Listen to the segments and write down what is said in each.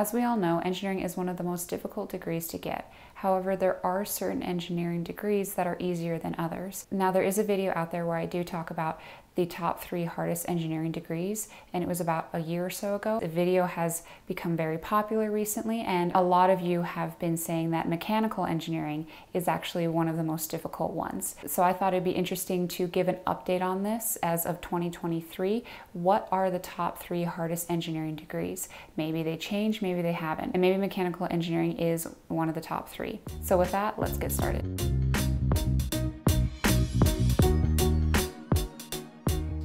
As we all know, engineering is one of the most difficult degrees to get. However, there are certain engineering degrees that are easier than others. Now, there is a video out there where I do talk about the top 3 hardest engineering degrees, and it was about a year or so ago. The video has become very popular recently, and a lot of you have been saying that mechanical engineering is actually one of the most difficult ones. So I thought it'd be interesting to give an update on this as of 2023. What are the top 3 hardest engineering degrees? Maybe they change, maybe they haven't, and maybe mechanical engineering is one of the top 3. So with that, let's get started.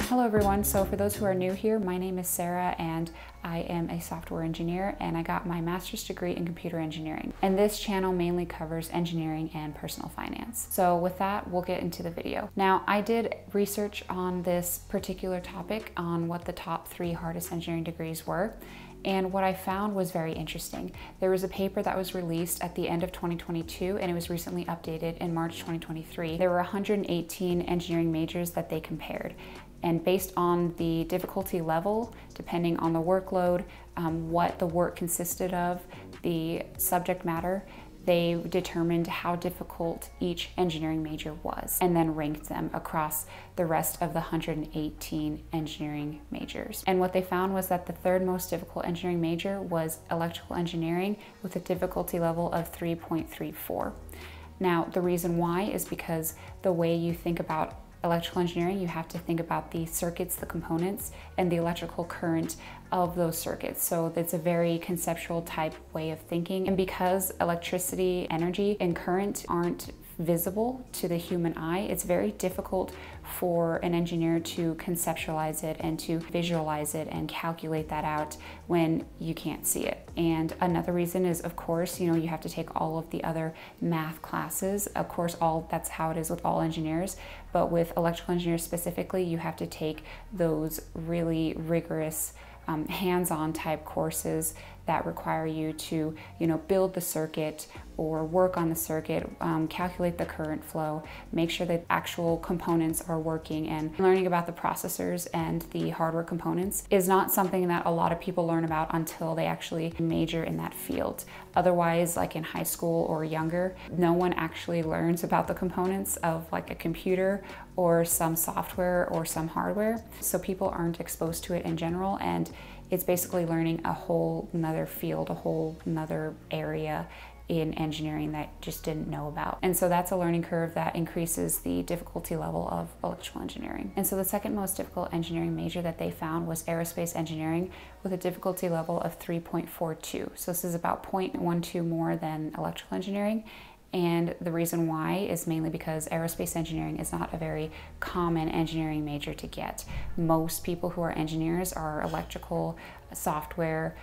Hello everyone, so for those who are new here, my name is Sara and I am a software engineer and I got my master's degree in computer engineering. And this channel mainly covers engineering and personal finance. So with that, we'll get into the video. Now, I did research on this particular topic on what the top 3 hardest engineering degrees were. And what I found was very interesting. There was a paper that was released at the end of 2022 and it was recently updated in March 2023. There were 118 engineering majors that they compared. And based on the difficulty level, depending on the workload, what the work consisted of, the subject matter, they determined how difficult each engineering major was and then ranked them across the rest of the 118 engineering majors. And what they found was that the 3rd most difficult engineering major was electrical engineering with a difficulty level of 3.34. Now, the reason why is because the way you think about electrical engineering, you have to think about the circuits, the components, and the electrical current of those circuits. So it's a very conceptual type way of thinking. And because electricity, energy, and current aren't visible to the human eye, it's very difficult for an engineer to conceptualize it and to visualize it and calculate that out when you can't see it. And another reason is, of course, you know, you have to take all of the other math classes. Of course, that's how it is with all engineers, but with electrical engineers specifically, you have to take those really rigorous hands-on type courses that require you to, you know, build the circuit or work on the circuit, calculate the current flow, make sure that actual components are working, and learning about the processors and the hardware components is not something that a lot of people learn about until they actually major in that field. Otherwise, like in high school or younger, no one actually learns about the components of like a computer or some software or some hardware. So people aren't exposed to it in general, and it's basically learning a whole nother field, a whole nother area in engineering that you just didn't know about. And so that's a learning curve that increases the difficulty level of electrical engineering. And so the 2nd most difficult engineering major that they found was aerospace engineering with a difficulty level of 3.42. So this is about 0.12 more than electrical engineering. And the reason why is mainly because aerospace engineering is not a very common engineering major to get. Most people who are engineers are electrical, software,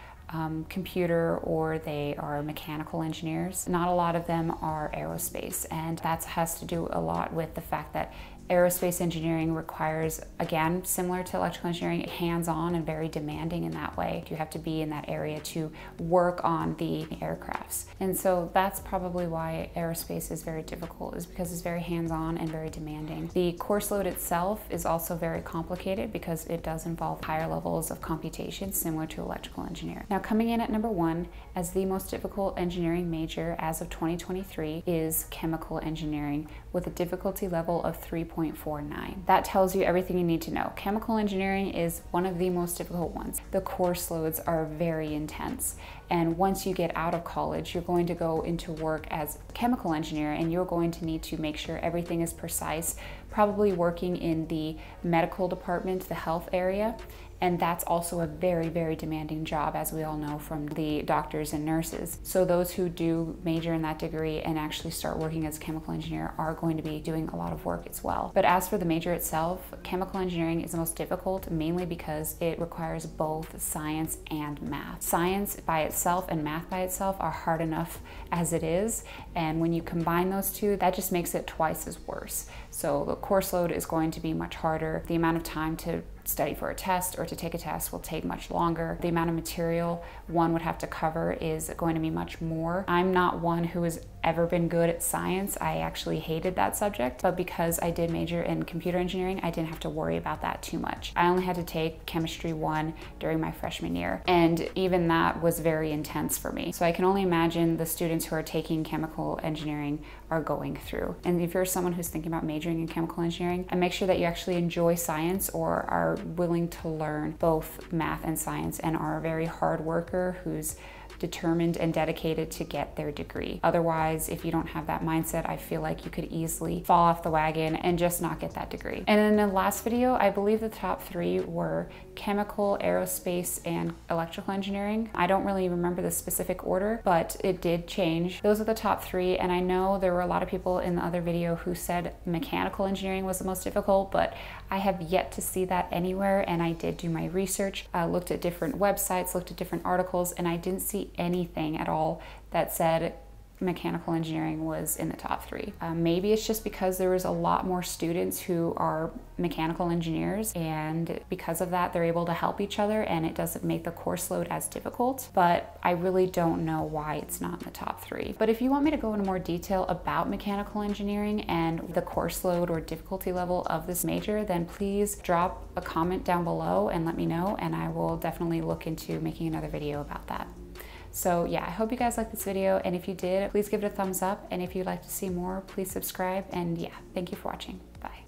computer, or they are mechanical engineers. Not a lot of them are aerospace, and that has to do a lot with the fact that aerospace engineering requires, again, similar to electrical engineering, hands-on and very demanding in that way. You have to be in that area to work on the aircrafts. And so that's probably why aerospace is very difficult, is because it's very hands-on and very demanding. The course load itself is also very complicated because it does involve higher levels of computation similar to electrical engineering. Now, coming in at number 1 as the most difficult engineering major as of 2023 is chemical engineering with a difficulty level of 3.49. That tells you everything you need to know. Chemical engineering is one of the most difficult ones. The course loads are very intense. And once you get out of college, you're going to go into work as a chemical engineer and you're going to need to make sure everything is precise, probably working in the medical department, the health area. And that's also a very, very demanding job, as we all know from the doctors and nurses. So those who do major in that degree and actually start working as a chemical engineer are going to be doing a lot of work as well. But as for the major itself, chemical engineering is the most difficult, mainly because it requires both science and math. Science by itself and math by itself are hard enough as it is. And when you combine those two, that just makes it twice as worse. So the course load is going to be much harder. The amount of time to study for a test or to take a test will take much longer. The amount of material one would have to cover is going to be much more. I'm not one who has ever been good at science. I actually hated that subject, but because I did major in computer engineering, I didn't have to worry about that too much. I only had to take chemistry 1 during my freshman year, and even that was very intense for me. So I can only imagine the students who are taking chemical engineering are going through. And if you're someone who's thinking about majoring in chemical engineering, and make sure that you actually enjoy science or are willing to learn both math and science and are a very hard worker who's determined and dedicated to get their degree. Otherwise, if you don't have that mindset, I feel like you could easily fall off the wagon and just not get that degree. And in the last video, I believe the top 3 were chemical, aerospace, and electrical engineering. I don't really remember the specific order, but it did change. Those are the top 3, and I know there were a lot of people in the other video who said mechanical engineering was the most difficult, but I have yet to see that anywhere, and I did do my research, looked at different websites, looked at different articles, and I didn't see anything at all that said mechanical engineering was in the top 3. Maybe it's just because there was a lot more students who are mechanical engineers, and because of that they're able to help each other and it doesn't make the course load as difficult, but I really don't know why it's not in the top 3. But if you want me to go into more detail about mechanical engineering and the course load or difficulty level of this major, then please drop a comment down below and let me know, and I will definitely look into making another video about that. So yeah, I hope you guys liked this video, and if you did, please give it a thumbs up, and if you'd like to see more, please subscribe, and yeah, thank you for watching. Bye.